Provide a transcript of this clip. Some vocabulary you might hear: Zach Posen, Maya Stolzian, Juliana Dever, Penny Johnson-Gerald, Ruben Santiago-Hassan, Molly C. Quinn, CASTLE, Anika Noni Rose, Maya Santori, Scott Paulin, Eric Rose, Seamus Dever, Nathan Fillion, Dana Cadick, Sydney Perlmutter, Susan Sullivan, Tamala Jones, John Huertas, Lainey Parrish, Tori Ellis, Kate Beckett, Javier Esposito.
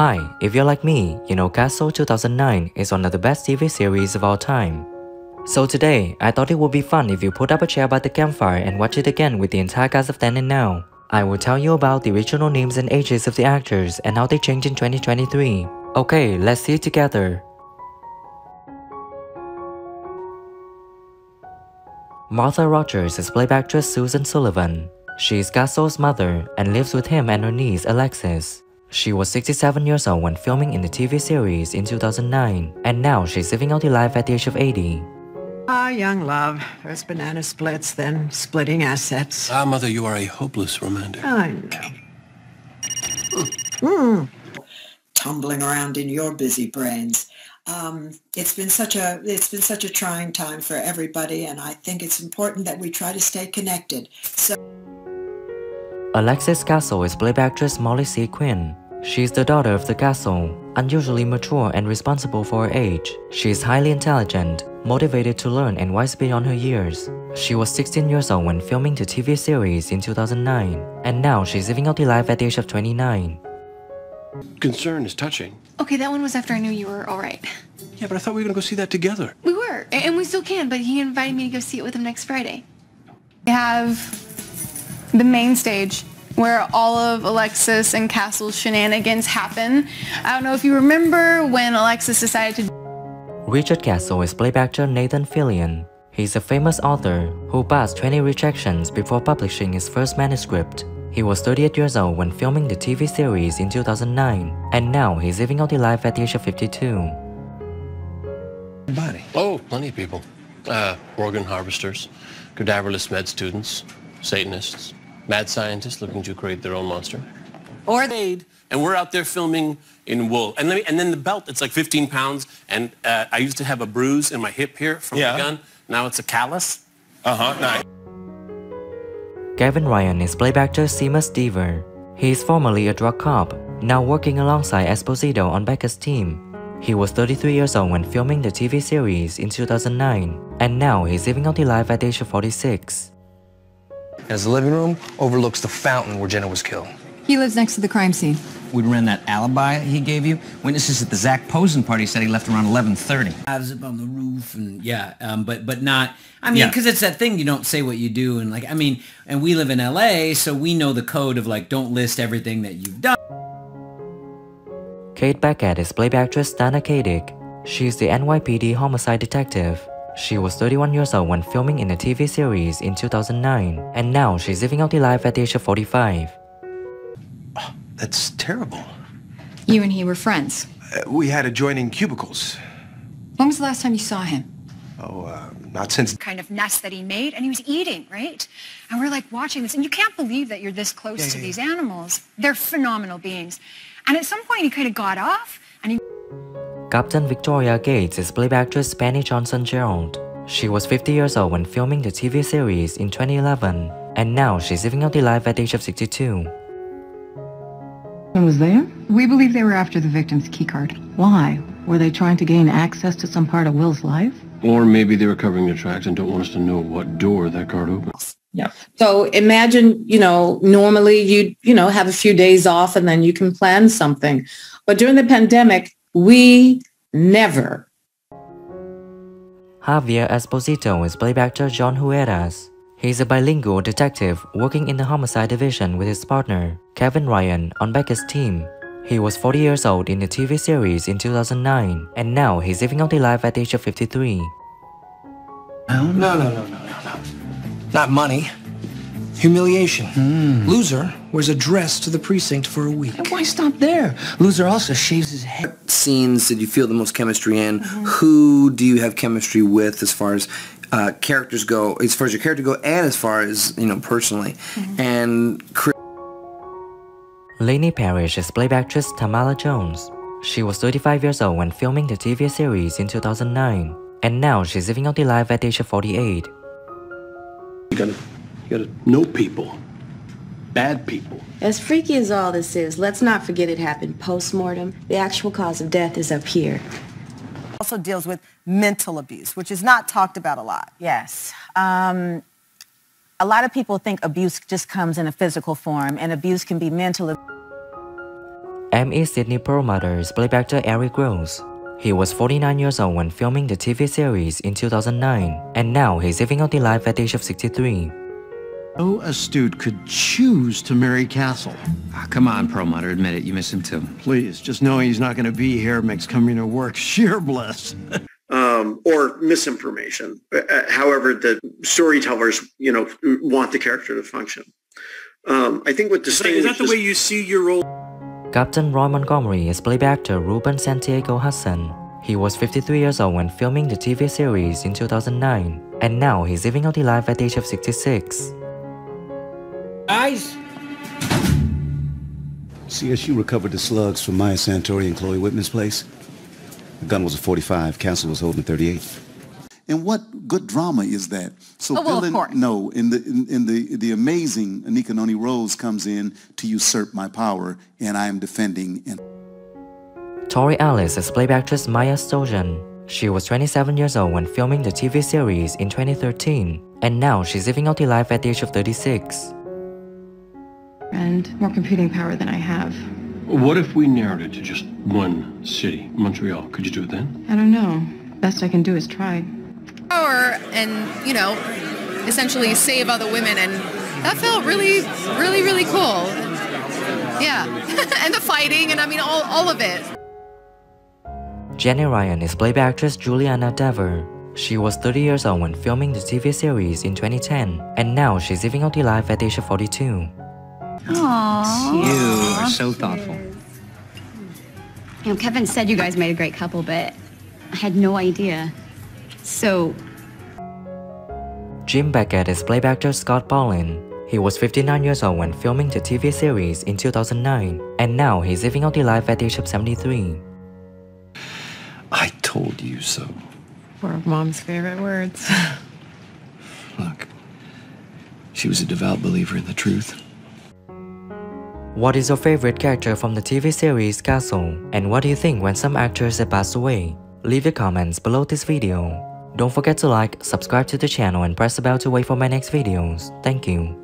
Hi, if you're like me, you know Castle 2009 is one of the best TV series of all time. So today, I thought it would be fun if you put up a chair by the campfire and watch it again with the entire cast of then and now. I will tell you about the original names and ages of the actors and how they changed in 2023. Okay, let's see it together. Martha Rogers is played by actress Susan Sullivan. She is Castle's mother and lives with him and her niece Alexis. She was 67 years old when filming in the TV series in 2009, and now she's living out her life at the age of 80. Ah, young love. First banana splits, then splitting assets. Ah, mother, you are a hopeless romantic. I know. Tumbling around in your busy brains. It's been such a trying time for everybody, and I think it's important that we try to stay connected. So Alexis Castle is played by actress Molly C. Quinn. She is the daughter of the Castle, unusually mature and responsible for her age. She is highly intelligent, motivated to learn and wise beyond her years. She was 16 years old when filming the TV series in 2009, and now she's living out her life at the age of 29. Concern is touching. Okay, that one was after I knew you were alright. Yeah, but I thought we were gonna go see that together. We were, and we still can, but he invited me to go see it with him next Friday. We have the main stage, where all of Alexis and Castle's shenanigans happen. I don't know if you remember when Alexis decided to... Richard Castle is played by actor Nathan Fillion. He's a famous author who passed 20 rejections before publishing his first manuscript. He was 38 years old when filming the TV series in 2009, and now he's living out his life at the age of 52. Everybody. Oh, plenty of people. Organ harvesters, cadaverless med students, Satanists, mad scientists looking to create their own monster. Or they'd. And we're out there filming in wool. And then the belt, it's like 15 pounds. And I used to have a bruise in my hip here from the gun. Now it's a callus. Nice. Gavin Ryan is played by actor Seamus Dever. He is formerly a drug cop, now working alongside Esposito on Beckett's team. He was 33 years old when filming the TV series in 2009. And now he's living out his life at the age of 46. As the living room overlooks the fountain where Jenna was killed. He lives next to the crime scene. We'd ran that alibi he gave you. Witnesses at the Zach Posen party said he left around 11:30. I was up on the roof and but not, I mean, because it's that thing you don't say what you do and like, I mean, and we live in LA, so we know the code of like, don't list everything that you've done. Kate Beckett is played by actress Dana Cadick. She is the NYPD homicide detective. She was 31 years old when filming in a TV series in 2009, and now she's living out her life at the age of 45. Oh, that's terrible. You and he were friends. We had adjoining cubicles. When was the last time you saw him? Oh, not since... Kind of nest that he made, and he was eating, right? And we're like watching this, and you can't believe that you're this close to these animals. They're phenomenal beings. And at some point, he kind of got off, and he... Captain Victoria Gates is played by actress Penny Johnson-Gerald. She was 50 years old when filming the TV series in 2011, and now she's living out her life at the age of 62. Someone was there? We believe they were after the victim's keycard. Why? Were they trying to gain access to some part of Will's life? Or maybe they were covering their tracks and don't want us to know what door that card opens. Yeah. So imagine, you know, normally you'd, you know, have a few days off and then you can plan something. But during the pandemic, we never. Javier Esposito is played by actor John Huertas. He's a bilingual detective working in the homicide division with his partner, Kevin Ryan, on Beckett's team. He was 40 years old in the TV series in 2009, and now he's living out his life at the age of 53. No. Not money. Humiliation. Loser wears a dress to the precinct for a week. Why stop there? Loser also shaves his head. What scenes did you feel the most chemistry in? Who do you have chemistry with as far as characters go, as far as your character go, and as far as, you know, personally? And Lainey Parrish is played by actress Tamala Jones. She was 35 years old when filming the TV series in 2009, and now she's living out her life at the age of 48. You gotta know people. Bad people. As freaky as all this is, let's not forget it happened post-mortem. The actual cause of death is up here. Also deals with mental abuse, which is not talked about a lot. Yes. A lot of people think abuse just comes in a physical form, and abuse can be mental. M.E. Sydney Perlmutter's played actor Eric Rose. He was 49 years old when filming the TV series in 2009, and now he's living out the life at the age of 63. So astute could choose to marry Castle. Oh, come on, Perlmutter, admit it, you miss him too. Please, just knowing he's not going to be here makes coming to work sheer bliss. Or misinformation. However, the storytellers, you know, want the character to function. I think what distinguishes... Is that the way you see your role? Captain Roy Montgomery is played by actor Ruben Santiago-Hassan. He was 53 years old when filming the TV series in 2009, and now he's living out the life at the age of 66. Guys! CSU recovered the slugs from Maya Santori and Chloe Whitman's place. The gun was a .45, Castle was holding a .38. And what good drama is that? So the amazing Anika Noni Rose comes in to usurp my power, and I am defending. Tori Ellis is played by actress Maya Stolzian. She was 27 years old when filming the TV series in 2013, and now she's living out the life at the age of 36. And more computing power than I have. What if we narrowed it to just one city, Montreal? Could you do it then? I don't know. Best I can do is try. Power and, you know, essentially save other women, and that felt really cool. Yeah. And the fighting, and I mean all of it. Jenny Ryan is played by actress Juliana Dever. She was 30 years old when filming the TV series in 2010, and now she's living out the life at the age of 42. Aww. You are so thoughtful. You know, Kevin said you guys made a great couple, but I had no idea. So... Jim Beckett is played by actor Scott Paulin. He was 59 years old when filming the TV series in 2009, and now he's living out the life at the age of 73. I told you so. One of Mom's favorite words. Look, she was a devout believer in the truth. What is your favorite character from the TV series Castle? And what do you think when some actors have passed away? Leave your comments below this video. Don't forget to like, subscribe to the channel, and press the bell to wait for my next videos. Thank you.